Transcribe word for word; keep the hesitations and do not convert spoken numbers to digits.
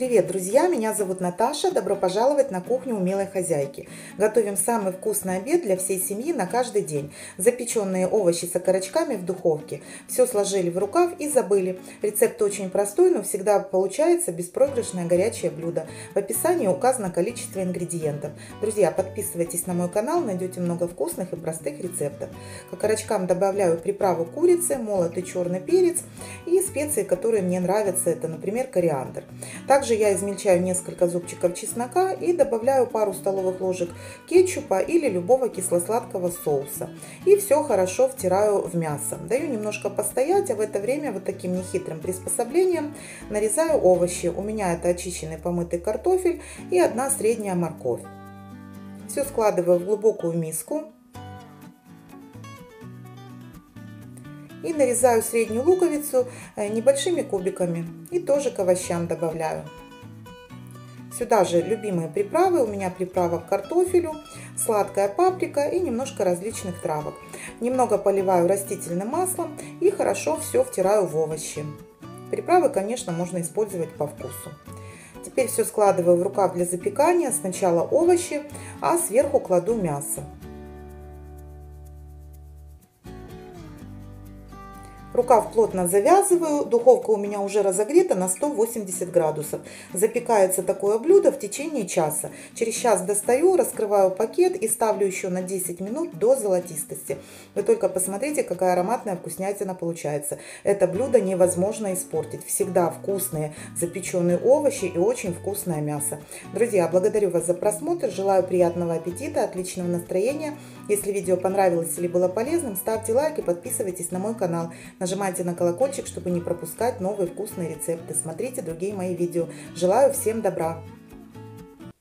Привет, друзья! Меня зовут Наташа. Добро пожаловать на кухню умелой хозяйки. Готовим самый вкусный обед для всей семьи на каждый день. Запеченные овощи с окорочками в духовке. Все сложили в рукав и забыли. Рецепт очень простой, но всегда получается беспроигрышное горячее блюдо. В описании указано количество ингредиентов. Друзья, подписывайтесь на мой канал, найдете много вкусных и простых рецептов. К окорочкам добавляю приправу курицы, молотый черный перец и специи, которые мне нравятся. Это, например, кориандр. Также я измельчаю несколько зубчиков чеснока и добавляю пару столовых ложек кетчупа или любого кисло-сладкого соуса. И все хорошо втираю в мясо. Даю немножко постоять, а в это время вот таким нехитрым приспособлением нарезаю овощи. У меня это очищенный помытый картофель и одна средняя морковь. Все складываю в глубокую миску. И нарезаю среднюю луковицу небольшими кубиками и тоже к овощам добавляю. Сюда же любимые приправы. У меня приправа к картофелю, сладкая паприка и немножко различных травок. Немного поливаю растительным маслом и хорошо все втираю в овощи. Приправы, конечно, можно использовать по вкусу. Теперь все складываю в рукав для запекания. Сначала овощи, а сверху кладу мясо. Рукав плотно завязываю, духовка у меня уже разогрета на сто восемьдесят градусов. Запекается такое блюдо в течение часа. Через час достаю, раскрываю пакет и ставлю еще на десять минут до золотистости. Вы только посмотрите, какая ароматная вкуснятина получается. Это блюдо невозможно испортить. Всегда вкусные запеченные овощи и очень вкусное мясо. Друзья, благодарю вас за просмотр, желаю приятного аппетита, отличного настроения. Если видео понравилось или было полезным, ставьте лайк и подписывайтесь на мой канал. Нажимайте на колокольчик, чтобы не пропускать новые вкусные рецепты. Смотрите другие мои видео. Желаю всем добра!